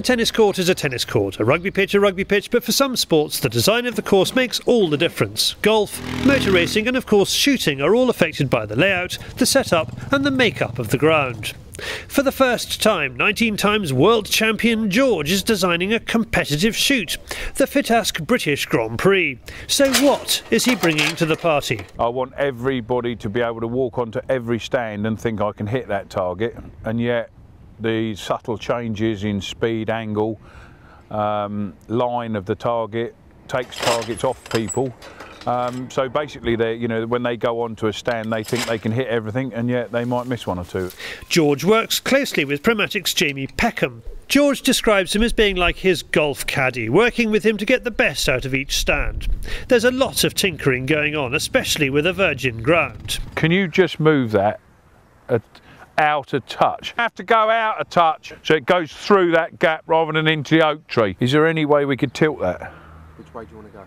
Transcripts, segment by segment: A tennis court is a tennis court, a rugby pitch a rugby pitch, but for some sports the design of the course makes all the difference. Golf, motor racing and of course shooting are all affected by the layout, the setup and the make-up of the ground. For the first time, 19 times world champion George is designing a competitive shoot, the FITASC British Grand Prix. So what is he bringing to the party? I want everybody to be able to walk onto every stand and think I can hit that target, and yet the subtle changes in speed, angle, line of the target takes targets off people. So basically, when they go onto a stand, they think they can hit everything, and yet they might miss one or two. George works closely with Promatic's Jamie Peckham. George describes him as being like his golf caddy, working with him to get the best out of each stand. There's a lot of tinkering going on, especially with a virgin ground. Can you just move that out of touch? I have to go out of touch, so it goes through that gap rather than into the oak tree. Is there any way we could tilt that? Which way do you want to go?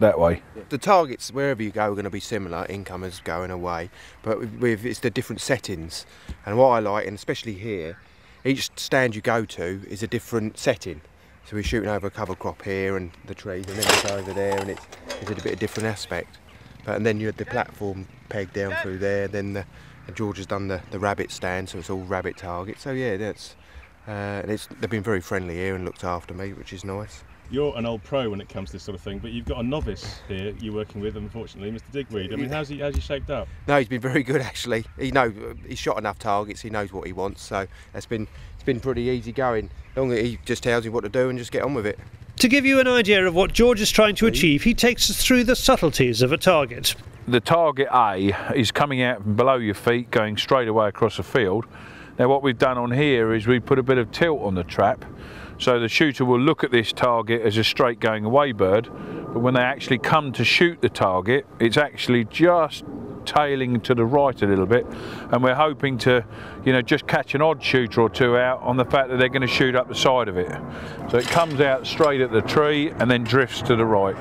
That way. The targets wherever you go are going to be similar, incomers going away, but it's the different settings. And what I like, and especially here, each stand you go to is a different setting. So we're shooting over a cover crop here and the trees, and then it's over there, and it's a bit of a different aspect. But and then you had the platform pegged down through there. Then George has done the rabbit stand, so it's all rabbit targets. So yeah, that's and they've been very friendly here and looked after me, which is nice. You're an old pro when it comes to this sort of thing, but you've got a novice here you're working with, unfortunately, Mr. Digweed. I mean, how's he shaped up? No, he's been very good actually. He's shot enough targets. He knows what he wants, so it's been pretty easy going. Long as he just tells you what to do and just get on with it. To give you an idea of what George is trying to achieve, he takes us through the subtleties of a target. The target A is coming out from below your feet, going straight away across the field. Now what we've done on here is we put a bit of tilt on the trap, so the shooter will look at this target as a straight going away bird, but when they actually come to shoot the target, it's actually just tailing to the right a little bit, and we're hoping to just catch an odd shooter or two out on the fact that they're going to shoot up the side of it. So it comes out straight at the tree and then drifts to the right.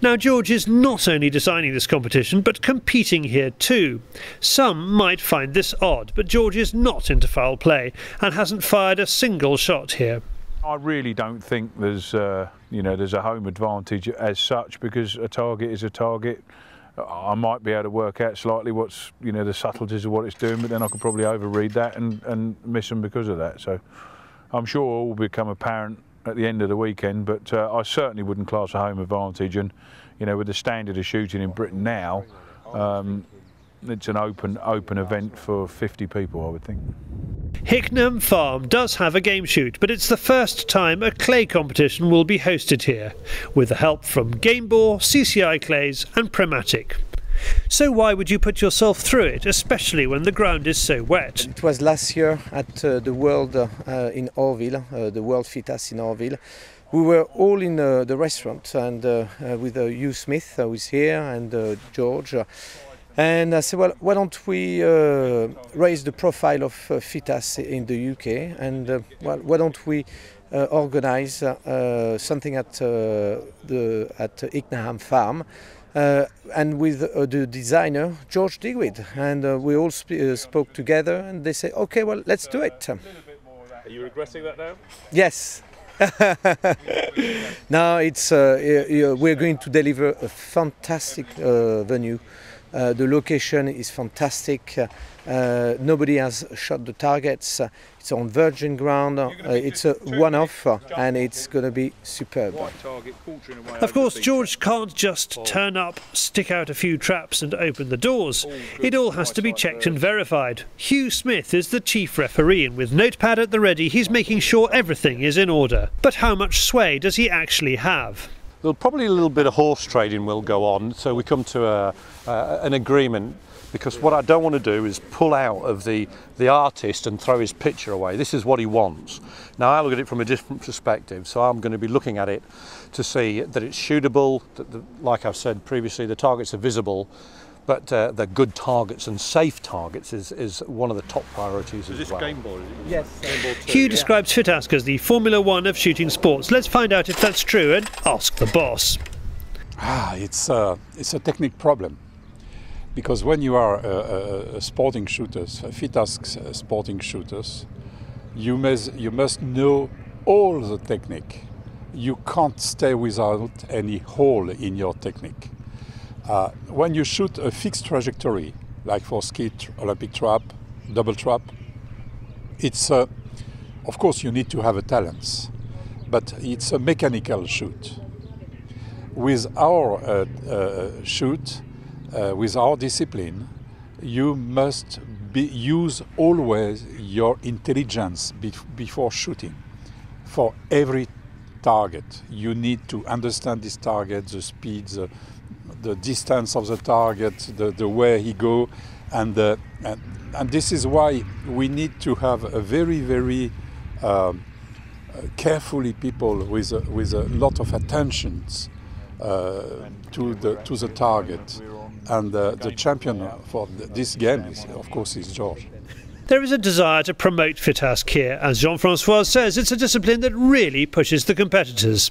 Now George is not only designing this competition but competing here too. Some might find this odd, but George is not into foul play and hasn't fired a single shot here. I really don't think there's a home advantage as such, because a target is a target. I might be able to work out slightly what's the subtleties of what it's doing, but then I could probably overread that and miss them because of that. So I'm sure all will become apparent at the end of the weekend, but I certainly wouldn't class a home advantage, and with the standard of shooting in Britain now, it's an open event for 50 people, I would think. Hicknam Farm does have a game shoot, but it's the first time a clay competition will be hosted here, with the help from Gamebore, CCI Clays and Promatic. So why would you put yourself through it, especially when the ground is so wet? It was last year at the World in Orville, the World FITASC in Orville. We were all in the restaurant, and with Hugh Smith, who is here, and George. And I said, well, why don't we raise the profile of FITASC in the UK, and why don't we organise something at Hicknam Farm, and with the designer George Digweed, and we all spoke together, and they say, okay, well, let's do it. Are you regretting that now? Yes. Now it's we're going to deliver a fantastic venue. The location is fantastic. Nobody has shot the targets. It's on virgin ground. It's a one-off, and it's going to be superb. Of course, George can't just turn up, stick out a few traps and open the doors. It all has to be checked and verified. Hugh Smith is the chief referee, and with notepad at the ready, he's making sure everything is in order. But how much sway does he actually have? There'll probably a little bit of horse trading will go on, so we come to an agreement, because what I don't want to do is pull out of the artist and throw his picture away. This is what he wants. Now I look at it from a different perspective, so I'm going to be looking at it to see that it's shootable, that like I've said previously, the targets are visible, but the good targets and safe targets is one of the top priorities as well. Is this Gamebore? Yes. Gamebore 2, Hugh describes FITASC as the Formula One of shooting sports. Let's find out if that's true and ask the boss. It's a technique problem, because when you are a sporting shooters, FITASC sporting shooters, you must know all the technique. You can't stay without any hole in your technique. When you shoot a fixed trajectory, like for ski, Olympic trap, double trap, it's of course you need to have a talent, but it's a mechanical shoot. With our shoot, with our discipline, you must use always your intelligence before shooting. For every target, you need to understand this target, the speed, the distance of the target, the way he go, and this is why we need to have a very, very carefully people with a lot of attentions to the target. And the champion for this game, of course, is George. There is a desire to promote FITASC here. As Jean-Francois says, it's a discipline that really pushes the competitors.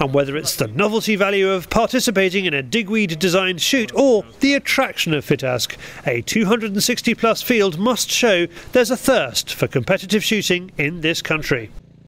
And whether it's the novelty value of participating in a Digweed-designed shoot or the attraction of FITASC, a 260-plus field must show there's a thirst for competitive shooting in this country.